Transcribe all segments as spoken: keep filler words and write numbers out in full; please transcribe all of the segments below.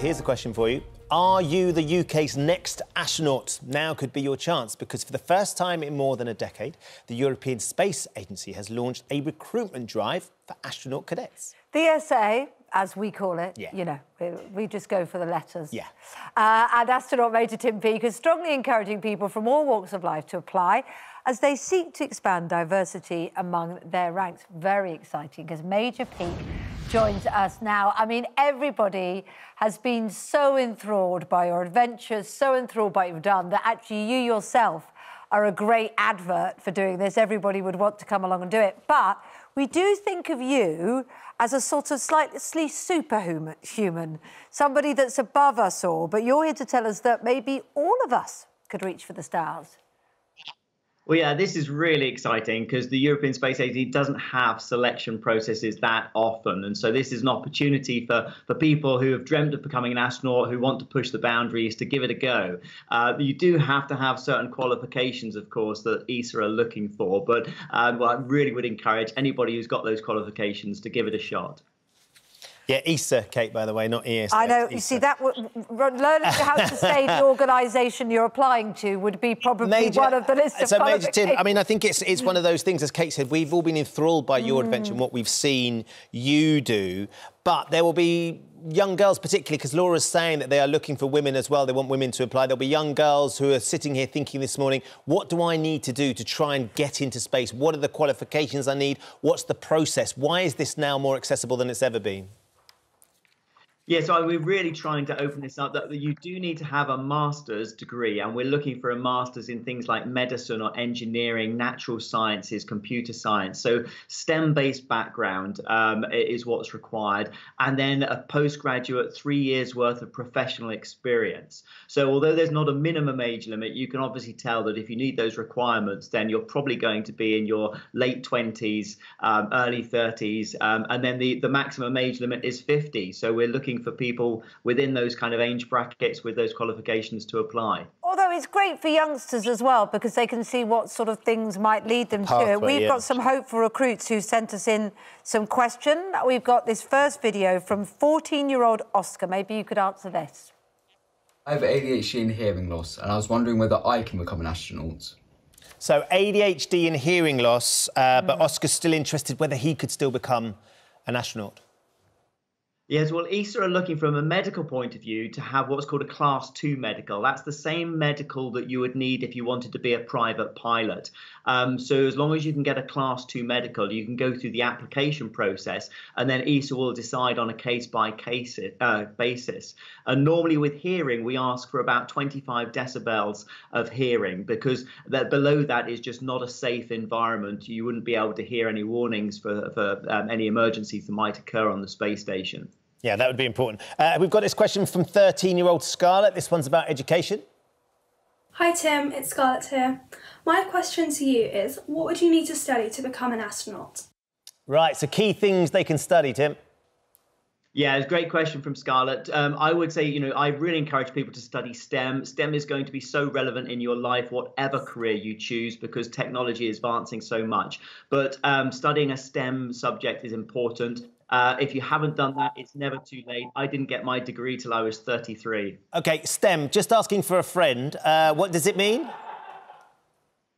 Here's a question for you. Are you the U K's next astronaut? Now could be your chance, because for the first time in more than a decade, the European Space Agency has launched a recruitment drive for astronaut cadets. The S A, as we call it, yeah. you know, we, we just go for the letters. Yeah. Uh, and astronaut Major Tim Peake is strongly encouraging people from all walks of life to apply as they seek to expand diversity among their ranks. Very exciting, because Major Peake joins us now. I mean, everybody has been so enthralled by your adventures, so enthralled by what you've done, that actually you yourself are a great advert for doing this. Everybody would want to come along and do it. But we do think of you as a sort of slightly superhuman, human, somebody that's above us all. But you're here to tell us that maybe all of us could reach for the stars. Well, yeah, this is really exciting because the European Space Agency doesn't have selection processes that often. And so this is an opportunity for, for people who have dreamt of becoming an astronaut, who want to push the boundaries, to give it a go. Uh, you do have to have certain qualifications, of course, that E S A are looking for. But uh, well, I really would encourage anybody who's got those qualifications to give it a shot. Yeah, E S A, Kate, by the way, not E S A. I know. E S A. You see, that learning how to say the organisation you're applying to would be probably Major, one of the list of so Major Tim, I mean, I think it's it's one of those things, as Kate said, we've all been enthralled by your mm. adventure and what we've seen you do, but there will be young girls particularly, because Laura's saying that they are looking for women as well, they want women to apply. There'll be young girls who are sitting here thinking this morning, what do I need to do to try and get into space? What are the qualifications I need? What's the process? Why is this now more accessible than it's ever been? Yeah, so we're really trying to open this up, that you do need to have a master's degree, and we're looking for a master's in things like medicine or engineering, natural sciences, computer science. So STEM-based background um, is what's required, and then a postgraduate three years worth of professional experience. So although there's not a minimum age limit, you can obviously tell that if you need those requirements, then you're probably going to be in your late twenties, um, early thirties, um, and then the, the maximum age limit is fifty. So we're looking for people within those kind of age brackets with those qualifications to apply. Although it's great for youngsters as well, because they can see what sort of things might lead them Pathway, to it. We've yeah. got some hopeful recruits who sent us in some question. We've got this first video from fourteen-year-old Oscar. Maybe you could answer this. I have A D H D and hearing loss, and I was wondering whether I can become an astronaut. So A D H D and hearing loss, uh, mm. but Oscar's still interested whether he could still become an astronaut. Yes, well, E S A are looking from a medical point of view to have what's called a class two medical. That's the same medical that you would need if you wanted to be a private pilot. Um, so as long as you can get a class two medical, you can go through the application process, and then E S A will decide on a case-by-case uh, basis. And normally with hearing, we ask for about twenty-five decibels of hearing, because that below that is just not a safe environment. You wouldn't be able to hear any warnings for, for um, any emergencies that might occur on the space station. Yeah, that would be important. Uh, we've got this question from thirteen-year-old Scarlett. This one's about education. Hi, Tim. It's Scarlett here. My question to you is, what would you need to study to become an astronaut? Right, so key things they can study, Tim. Yeah, it's a great question from Scarlett. Um, I would say, you know, I really encourage people to study STEM. STEM is going to be so relevant in your life, whatever career you choose, because technology is advancing so much. But um, studying a STEM subject is important. Uh, if you haven't done that, it's never too late. I didn't get my degree till I was thirty-three. OK, STEM, just asking for a friend. Uh, what does it mean?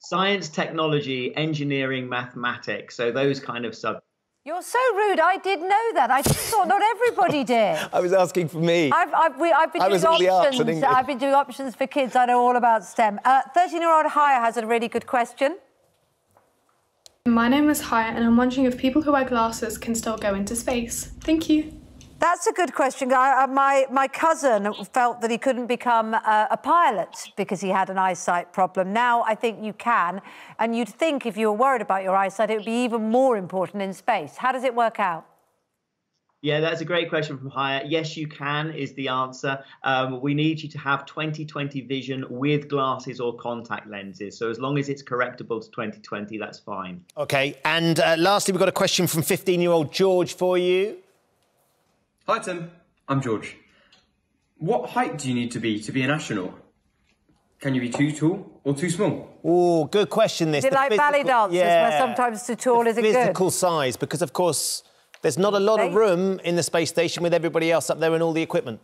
Science, technology, engineering, mathematics, so those kind of subjects. You're so rude. I did know that. I just thought not everybody did. I was asking for me. I've, I've, we, I've been I doing options. I've been doing options for kids. I know all about STEM. Uh, thirteen-year-old Haya has a really good question. My name is Haya, and I'm wondering if people who wear glasses can still go into space. Thank you. That's a good question. I, my, my cousin felt that he couldn't become a, a pilot because he had an eyesight problem. Now I think you can, and you'd think if you were worried about your eyesight, it would be even more important in space. How does it work out? Yeah, that's a great question from Haya. Yes, you can is the answer. Um, we need you to have twenty twenty vision with glasses or contact lenses. So as long as it's correctable to twenty twenty, that's fine. OK, and uh, lastly, we've got a question from fifteen-year-old George for you. Hi, Tim. I'm George. What height do you need to be to be an astronaut? Can you be too tall or too small? Oh, good question, this. Is it like ballet dances, yeah, where sometimes too tall isn't good? Physical size, because, of course, there's not a lot of room in the space station with everybody else up there and all the equipment.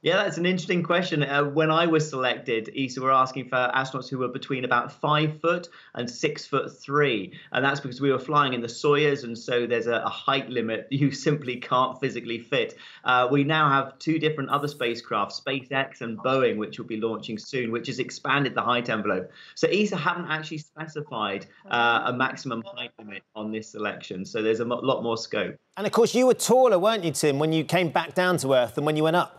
Yeah, that's an interesting question. Uh, when I was selected, E S A were asking for astronauts who were between about five foot and six foot three. And that's because we were flying in the Soyuz, and so there's a, a height limit you simply can't physically fit. Uh, we now have two different other spacecraft, SpaceX and Boeing, which will be launching soon, which has expanded the height envelope. So E S A haven't actually specified uh, a maximum height limit on this selection. So there's a lot more scope. And of course, you were taller, weren't you, Tim, when you came back down to Earth than when you went up?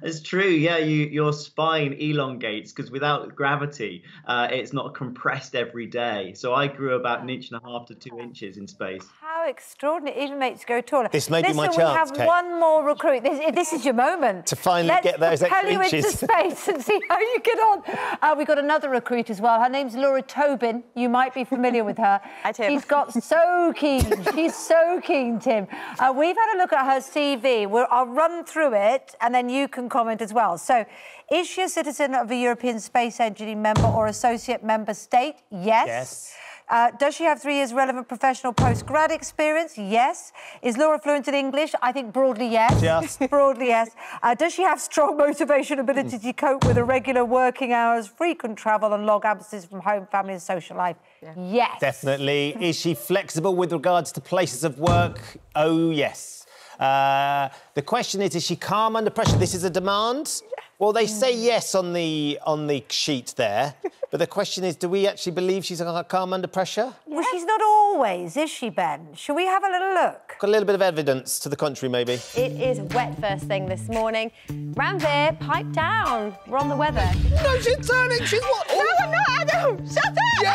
That's true. Yeah, you, your spine elongates because without gravity, uh, it's not compressed every day. So I grew about an inch and a half to two inches in space. How extraordinary! It even makes you go taller. This may Listen, be my chance. We have Kate. one more recruit. This, this is your moment to finally Let's get those extra inches. Let's propel you into space and see how you get on. Uh, we got another recruit as well. Her name's Laura Tobin. You might be familiar with her. Hi, Tim. She's got so keen. She's so keen, Tim. Uh, we've had a look at her C V. We'll, I'll run through it, and then you. You can comment as well. So, is she a citizen of a European Space Agency member or associate member state? Yes. Yes. Uh, does she have three years relevant professional post-grad experience? Yes. Is Laura fluent in English? I think broadly yes. Yes. Broadly yes. Uh, does she have strong motivation, ability to cope with irregular working hours, frequent travel and long absences from home, family and social life? Yeah. Yes. Definitely. Is she flexible with regards to places of work? Oh, yes. Uh, the question is, is she calm under pressure? This is a demand. Well, they say yes on the on the sheet there, but the question is, do we actually believe she's calm under pressure? Well, she's not always, is she, Ben? Shall we have a little look? Got a little bit of evidence to the contrary, maybe. It is wet first thing this morning. Ranveer, pipe down. We're on the weather. No, she's turning. She's what? No, I'm not, Adam. Shut up. Yeah.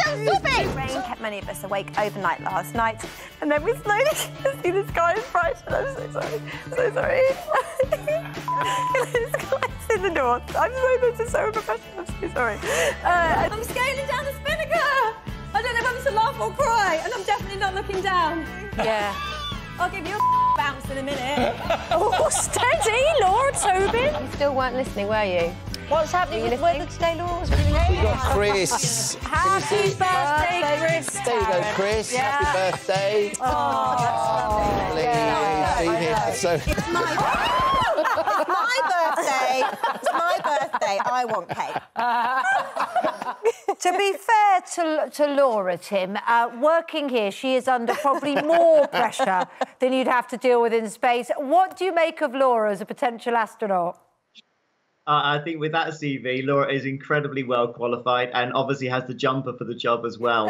Adam, stop it! Rain kept many of us awake overnight last night, and then we slowly see the sky is brighter. I'm so sorry. I'm so sorry. The sky's in the north. I'm sorry, this is so unprofessional. I'm so sorry. Uh, I'm scaling down the spinnaker. I don't know whether to laugh or cry, and I'm definitely not looking down. Yeah. I'll give you a bounce in a minute. Oh, steady, Laura Tobin. You still weren't listening, were you? What's happening with weather today, Laura? We got Chris. Happy birthday, Chris. There you go, Chris. Yeah. Happy birthday. Oh, oh that's lovely. Yeah, yeah, yeah, so... It's my birthday. It's my birthday. It's my birthday. I want cake. Uh, to be fair to, to Laura, Tim, uh, working here, she is under probably more pressure than you'd have to deal with in space. What do you make of Laura as a potential astronaut? Uh, I think with that C V, Laura is incredibly well qualified and obviously has the jumper for the job as well.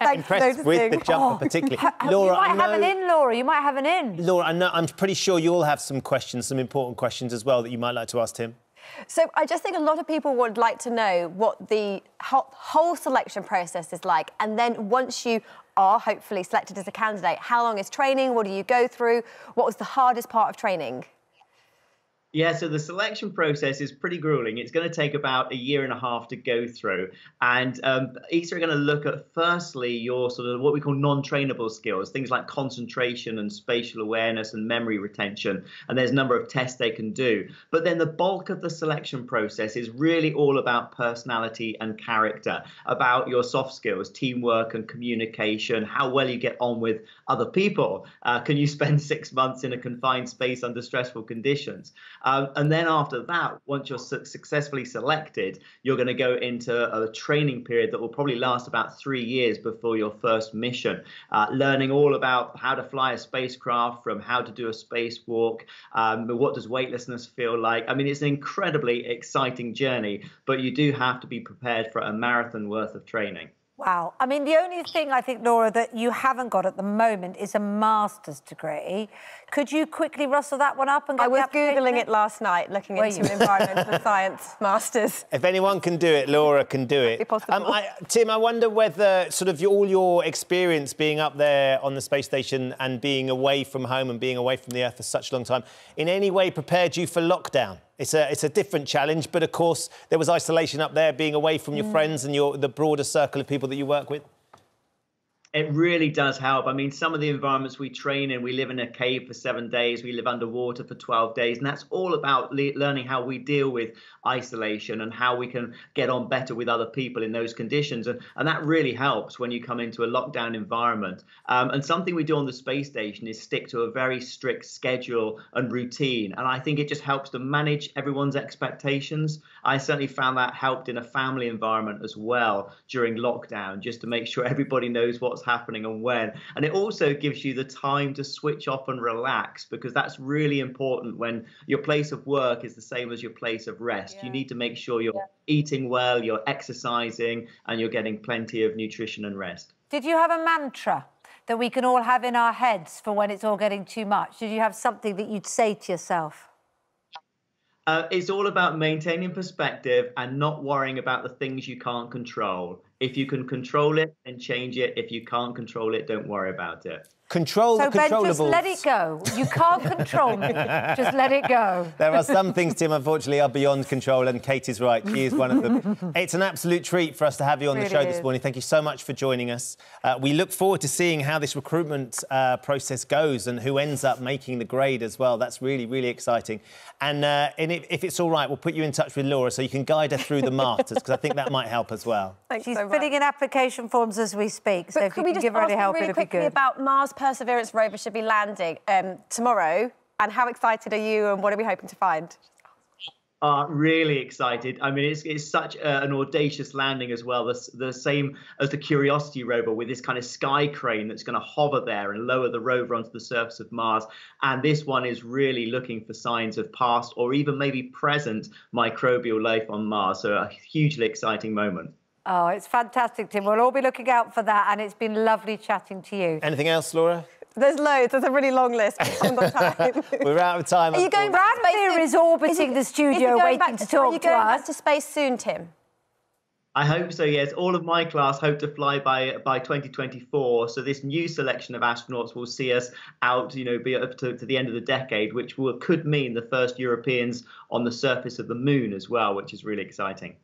Impressed with the jumper, oh, particularly. Ha Laura, you might I know... have an in, Laura. You might have an in. Laura, I know, I'm pretty sure you'll have some questions, some important questions as well that you might like to ask Tim. So I just think a lot of people would like to know what the whole selection process is like, and then once you are hopefully selected as a candidate, how long is training? What do you go through? What was the hardest part of training? Yeah, so the selection process is pretty grueling. It's going to take about a year and a half to go through. And um, E S A are going to look at, firstly, your sort of what we call non-trainable skills, things like concentration and spatial awareness and memory retention. And there's a number of tests they can do. But then the bulk of the selection process is really all about personality and character, about your soft skills, teamwork and communication, how well you get on with other people. Uh, can you spend six months in a confined space under stressful conditions? Um, and then after that, once you're su successfully selected, you're going to go into a training period that will probably last about three years before your first mission, uh, learning all about how to fly a spacecraft, from how to do a spacewalk, um, what does weightlessness feel like. I mean, it's an incredibly exciting journey, but you do have to be prepared for a marathon worth of training. Wow. I mean, the only thing I think, Laura, that you haven't got at the moment is a master's degree. Could you quickly rustle that one up and get I was Googling it last night, looking Were into you? environmental science masters. If anyone can do it, Laura can do it. Possible. Um, I, Tim, I wonder whether sort of your, all your experience being up there on the space station and being away from home and being away from the Earth for such a long time in any way prepared you for lockdown? It's a, it's a different challenge, but, of course, there was isolation up there, being away from your mm. friends and your, the broader circle of people that you work with. It really does help. I mean, some of the environments we train in, we live in a cave for seven days, we live underwater for twelve days, and that's all about le learning how we deal with isolation and how we can get on better with other people in those conditions. And, and that really helps when you come into a lockdown environment. Um, and something we do on the space station is stick to a very strict schedule and routine. And I think it just helps to manage everyone's expectations. I certainly found that helped in a family environment as well during lockdown, just to make sure everybody knows what's happening and when. And it also gives you the time to switch off and relax, because that's really important when your place of work is the same as your place of rest. Yeah. You need to make sure you're yeah. eating well, you're exercising, and you're getting plenty of nutrition and rest. Did you have a mantra that we can all have in our heads for when it's all getting too much? Did you have something that you'd say to yourself? Uh, it's all about maintaining perspective and not worrying about the things you can't control. If you can control it, then change it. If you can't control it, don't worry about it. Control the controllables. So, Ben, just let it go. You can't control me. Just let it go. There are some things, Tim, unfortunately, are beyond control, and Kate is right. She is one of them. It's an absolute treat for us to have you on the show this morning. Thank you so much for joining us. Uh, we look forward to seeing how this recruitment uh, process goes and who ends up making the grade as well. That's really, really exciting. And, uh, and if, if it's all right, we'll put you in touch with Laura so you can guide her through the martyrs, because I think that might help as well. Thanks She's so much. filling in application forms as we speak, so but if you can give her any help, really it'll be good. About Mars Perseverance rover should be landing um, tomorrow, and how excited are you, and what are we hoping to find? Uh, really excited. I mean, it's, it's such a, an audacious landing as well. The, the same as the Curiosity rover, with this kind of sky crane that's going to hover there and lower the rover onto the surface of Mars. And this one is really looking for signs of past or even maybe present microbial life on Mars. So a hugely exciting moment. Oh, it's fantastic, Tim. We'll all be looking out for that, and it's been lovely chatting to you. Anything else, Laura? There's loads. There's a really long list. We haven't got time. We're out of time. Are you going back? Here is orbiting the studio waiting to talk to us. Are you going back to space soon, Tim? I hope so, yes. All of my class hope to fly by by twenty twenty-four, so this new selection of astronauts will see us out, you know, be up to, to the end of the decade, which will, could mean the first Europeans on the surface of the moon as well, which is really exciting.